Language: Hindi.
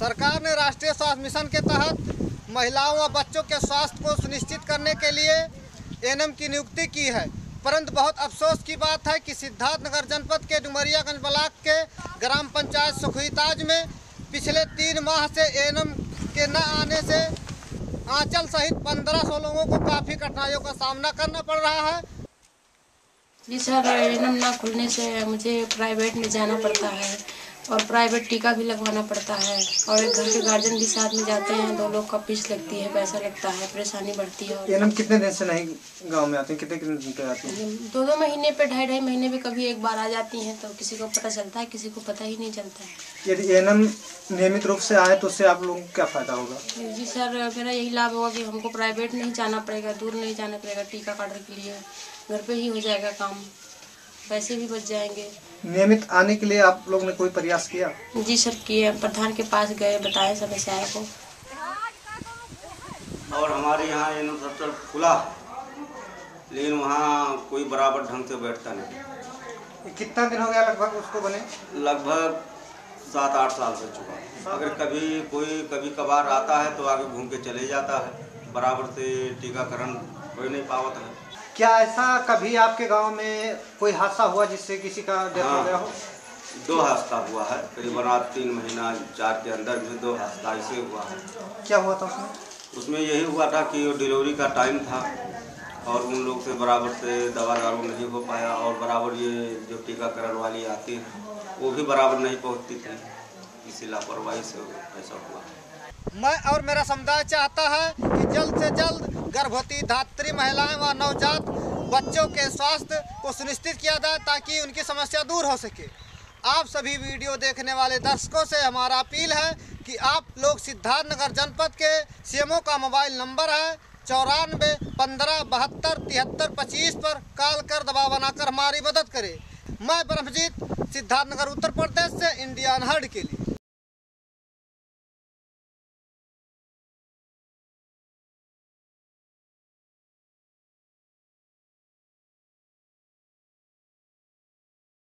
सरकार ने राष्ट्रीय स्वास्थ्य मिशन के तहत महिलाओं और बच्चों के स्वास्थ्य को सुनिश्चित करने के लिए एनएम की नियुक्ति की है, परंतु बहुत अफसोस की बात है कि सिद्धार्थ नगर जनपद के डुमरियागंज ब्लॉक के ग्राम पंचायत सेखुइताज में पिछले 3 माह से एनएम के न आने से आंचल सहित 1500 लोगों को काफ़ी कठिनाइयों का सामना करना पड़ रहा है। जी सर, एनएम ना खुलने से मुझे प्राइवेट में जाना पड़ता है और प्राइवेट टीका भी लगवाना पड़ता है और एक घर के गार्जियन भी साथ में जाते हैं। 2 लोग का फीस लगती है, पैसा लगता है, परेशानी बढ़ती है। एनएम कितने दिन से नहीं गांव में आते हैं? कितने दिन पे आते हैं? 2-2 महीने पे, 2.5-2.5 महीने पे कभी एक बार आ जाती हैं, तो किसी को पता चलता है, किसी को पता ही नहीं चलता है। यदि एनएम नियमित रूप से आए तो उससे आप लोगों को क्या फायदा होगा? जी सर, मेरा यही लाभ होगा कि हमको प्राइवेट नहीं जाना पड़ेगा, दूर नहीं जाना पड़ेगा टीका काटने के लिए, घर पे ही हो जाएगा काम, पैसे भी बच जाएंगे। नियमित आने के लिए आप लोग ने कोई प्रयास किया? जी सर किए, प्रधान के पास गए, बताए समस्याएं को, और हमारे यहाँ एनएम सेक्टर खुला, लेकिन वहाँ कोई बराबर ढंग से बैठता नहीं। कितना दिन हो गया लगभग उसको बने? लगभग 7-8 साल से चुका। अगर कभी कोई कभी कभार आता है तो आगे घूम के चले जाता है, बराबर से टीकाकरण कोई नहीं पावत है। क्या ऐसा कभी आपके गांव में कोई हादसा हुआ जिससे किसी का डेथ हो गया हो? 2 हादसा हुआ है करीबन 3-4 महीना के अंदर में 2 हादसा ऐसे हुआ है। क्या हुआ था उसमें? उसमें यही हुआ था कि डिलीवरी का टाइम था और उन लोग से बराबर से दवा दारू नहीं हो पाया, और बराबर ये जो टीकाकरण वाली आती है वो भी बराबर नहीं पहुँचती थी, इसी लापरवाही से ऐसा हुआ। मैं और मेरा समुदाय चाहता है कि जल्द से जल्द गर्भवती, धात्री महिलाएं व नवजात बच्चों के स्वास्थ्य को सुनिश्चित किया जाए ताकि उनकी समस्या दूर हो सके। आप सभी वीडियो देखने वाले दर्शकों से हमारा अपील है कि आप लोग सिद्धार्थ नगर जनपद के सीएमओ का मोबाइल नंबर है 9415727325 पर कॉल कर दबाव बनाकर हमारी मदद करें। मैं ब्रह्मजीत, सिद्धार्थ नगर उत्तर प्रदेश से इंडिया अनहर्ड के लिए।